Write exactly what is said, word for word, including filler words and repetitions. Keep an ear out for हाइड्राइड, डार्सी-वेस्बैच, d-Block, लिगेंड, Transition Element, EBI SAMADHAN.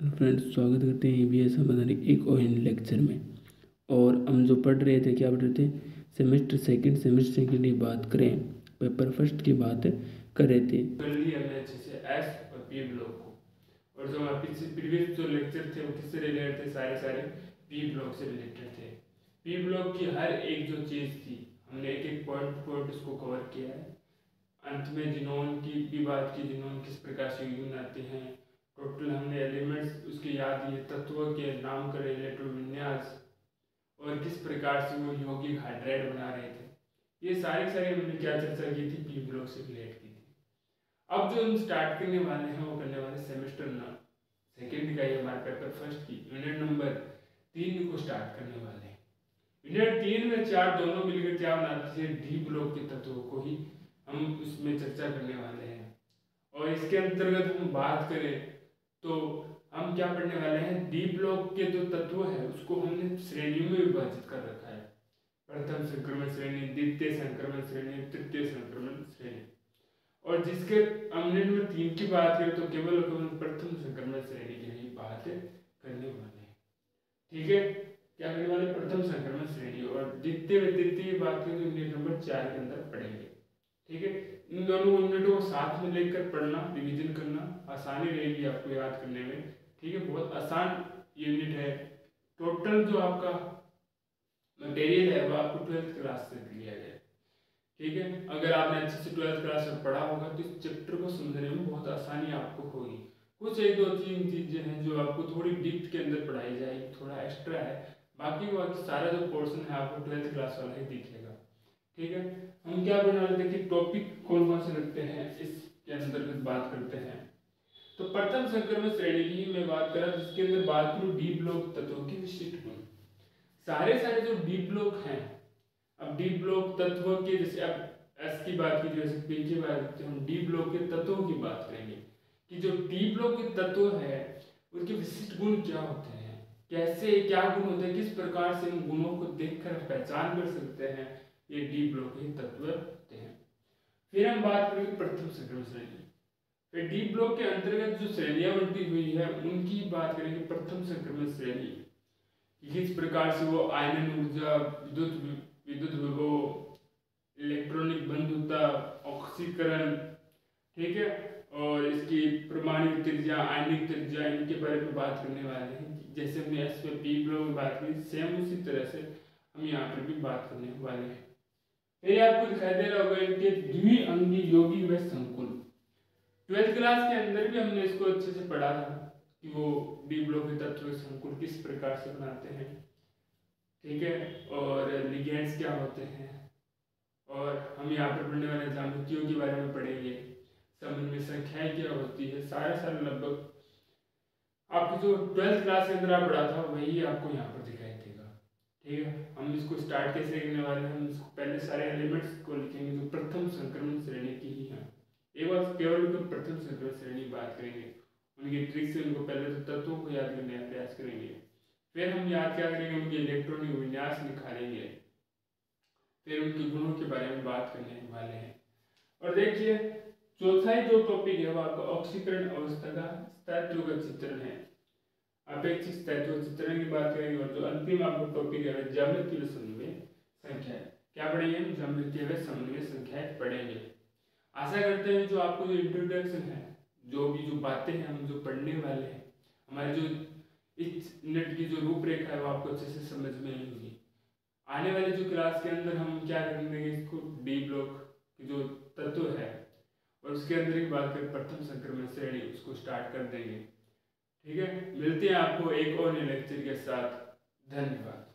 Friends स्वागत करते हैं ईबीआई समाधान एक और इन लेक्चर में। और हम जो पढ़ रहे थे, क्या पढ़ रहे थे, सेमेस्टर सेकंड सेमेस्टर सेकंड की बात करें, पेपर फर्स्ट की बात कर रहे थे। कर लिया हमने अच्छे से एस और पी ब्लॉक को, और जो हमारे पिछले प्रीवियस जो लेक्चर थे वो किससे रिलेटेड थे, सारे सारे पी ब्लॉक से रिलेटेड थे। पी ब्लॉक की हर एक जो चीज़ थी हमने एक एक पॉइंट पॉइंट उसको कवर किया है। अंत में जिनोम की भी बात की, जिनोम किस प्रकार से यूज आते हैं, टोटल हमने एलिमेंट्स उसके याद ये तत्वों के नाम का रिलेटेड विन्यास और किस प्रकार से वो यौगिक हाइड्राइड बना रहे थे, ये सारी सारी हमने क्या चर्चा की थी, पी ब्लॉक से रिलेट की थी। अब जो हम स्टार्ट करने वाले हैं वो करने वाले सेमेस्टर नंबर सेकेंड का, ये हमारे पेपर फर्स्ट की यूनिट नंबर तीन को स्टार्ट करने वाले हैं। यूनिट तीन में चार दोनों मिलकर क्या बनाते थे, डी ब्लॉक के तत्वों को ही हम उसमें चर्चा करने वाले हैं। और इसके अंतर्गत हम बात करें तो हम क्या पढ़ने वाले हैं, डी ब्लॉक के जो तत्व है उसको हमने श्रेणियों में विभाजित कर रखा है। प्रथम संक्रमण श्रेणी, द्वितीय संक्रमण श्रेणी, तृतीय संक्रमण श्रेणी। और जिसके हमने नंबर तीन की बात करें तो केवल प्रथम संक्रमण श्रेणी की ही बात करने वाले हैं, ठीक है। क्या करने वाले, प्रथम संक्रमण श्रेणी। और द्वितीय व तृतीय बात करें तो यूनिट नंबर चार के अंदर पढ़ेंगे, ठीक है। इन दोनों यूनिटों को साथ में लेकर पढ़ना, रिवीजन करना आसानी रहेगी आपको याद करने में, ठीक है। बहुत आसान यूनिट है। टोटल जो आपका मटेरियल है वो आपको ट्वेल्थ क्लास से दिया गया, ठीक है। अगर आपने अच्छे से ट्वेल्थ क्लास में पढ़ा होगा तो इस चैप्टर को समझने में बहुत आसानी आपको होगी। कुछ एक दो तीन चीज़ें हैं जो आपको थोड़ी डीप के अंदर पढ़ाई जाएगी, थोड़ा एक्स्ट्रा है, बाकी वो सारा जो पोर्सन है आपको ट्वेल्थ क्लास वाला ही दिखेगा, ठीक है। हम क्या बना लेते हैं कि टॉपिक कौन कौन से रखते हैं, इसके अंतर्गत बात करते हैं। तो प्रथम संक्रमण श्रेणी की मैं बात कर रहा हूँ, जिसके अंदर बात करूँ डी ब्लॉक तत्वों की विशिष्ट गुण। सारे सारे जो डी ब्लॉक हैं, अब डी ब्लॉक तत्वों के, जैसे अब एस की बात की, जैसे पी की बात करते हैं, हम डी ब्लॉक के तत्वों की बात करेंगे कि जो डी ब्लॉक के तत्व है उनके विशिष्ट गुण क्या होते हैं, कैसे क्या गुण होते हैं, किस प्रकार से उन गुणों को देख कर पहचान कर सकते हैं, ये डी ब्लॉक के तत्व होते हैं। फिर हम बात करेंगे प्रथम संक्रमण श्रेणी। फिर डी ब्लॉक के अंतर्गत जो श्रेणियां बंटी हुई है उनकी बात करेंगे। प्रथम संक्रमण श्रेणी किस प्रकार से वो आयन ऊर्जा, विद्युत विद्युत विभव, इलेक्ट्रॉनिक बंधुता, ऑक्सीकरण, ठीक है, और इसकी परमाणु त्रिज्या, आयनिक त्रिज्या, इनके बारे में बात करने वाले हैं। जैसे हमने एस में पी ब्लॉक में बात की, सेम उसी तरह से हम यहाँ पर भी बात करने वाले हैं। फिर आपको दिखाई दे रहा होगा इनके द्वि अंगी यौगिक व संकुल। ट्वेल्थ क्लास के अंदर भी हमने इसको अच्छे से पढ़ा था कि वो डी ब्लॉक के तत्व संकुल किस प्रकार से बनाते हैं, ठीक है, और लिगेंड्स क्या होते हैं। और हम यहाँ पर पढ़ने वाले ज्यामितियों के बारे में पढ़ेंगे, समन्वय संख्याएं क्या होती है, सारे सारे लगभग आपको जो ट्वेल्थ क्लास के अंदर आप पढ़ा था वही आपको यहाँ पर दिखाई, ठीक है। हम इसको स्टार्ट कैसे करने वाले हैं, हम इसको पहले सारे एलिमेंट्स को लिखेंगे जो प्रथम संक्रमण श्रेणी की ही हैं। एक बार केवल उनको प्रथम संक्रमण श्रेणी बात करेंगे, उनके ट्रिक से उनको पहले तो तत्वों को याद करने का प्रयास करेंगे। फिर हम याद क्या करेंगे, उनके इलेक्ट्रॉनिक विन्यास निखारेंगे, फिर उनके गुणों के बारे में बात करने वाले हैं। और देखिए चौथा ही जो टॉपिक है वो आपका ऑक्सीकरण अवस्था का स्थायित्व का चित्रण है, अपेक्षित स्थायित्व चित्रण की बात करेंगे। और जो अंतिम आपको टॉपिक है ज्यामिति व समन्वय संख्या, क्या पढ़ेंगे, हम ज्यामिति व समन्वय संख्या पढ़ेंगे। आशा करते हैं जो आपको जो इंट्रोडक्शन है, जो भी जो बातें हैं हम जो पढ़ने वाले हैं, हमारे जो इस यूनिट की जो रूपरेखा है वो आपको अच्छे से समझ में आएगी। आने वाले जो क्लास के अंदर हम क्या करेंगे, इसको डी ब्लॉक की जो तत्व है और उसके अंदर की बात करें प्रथम संक्रमण श्रेणी, उसको स्टार्ट कर देंगे, ठीक है। मिलते हैं आपको एक और नए लेक्चर के साथ। धन्यवाद।